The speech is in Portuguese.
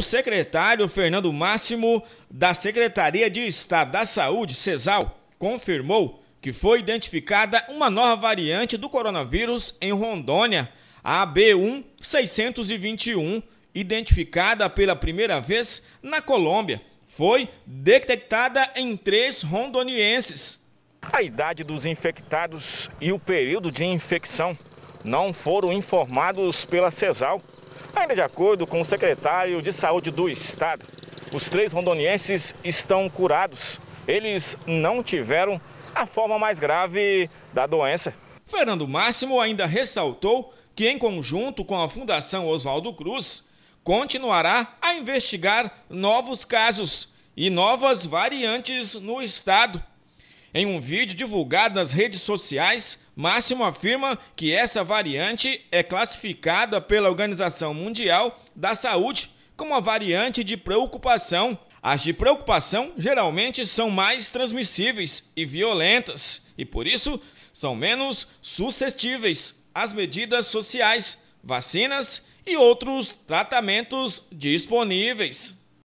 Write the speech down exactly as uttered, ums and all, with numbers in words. O secretário Fernando Máximo, da Secretaria de Estado da Saúde, CESAL, confirmou que foi identificada uma nova variante do coronavírus em Rondônia, a B um seiscentos e vinte e um, identificada pela primeira vez na Colômbia. Foi detectada em três rondonienses. A idade dos infectados e o período de infecção não foram informados pela CESAL. Ainda de acordo com o secretário de Saúde do Estado, os três rondonienses estão curados. Eles não tiveram a forma mais grave da doença. Fernando Máximo ainda ressaltou que, em conjunto com a Fundação Oswaldo Cruz, continuará a investigar novos casos e novas variantes no estado. Em um vídeo divulgado nas redes sociais, Máximo afirma que essa variante é classificada pela Organização Mundial da Saúde como uma variante de preocupação. As de preocupação geralmente são mais transmissíveis e violentas e, por isso, são menos suscetíveis às medidas sociais, vacinas e outros tratamentos disponíveis.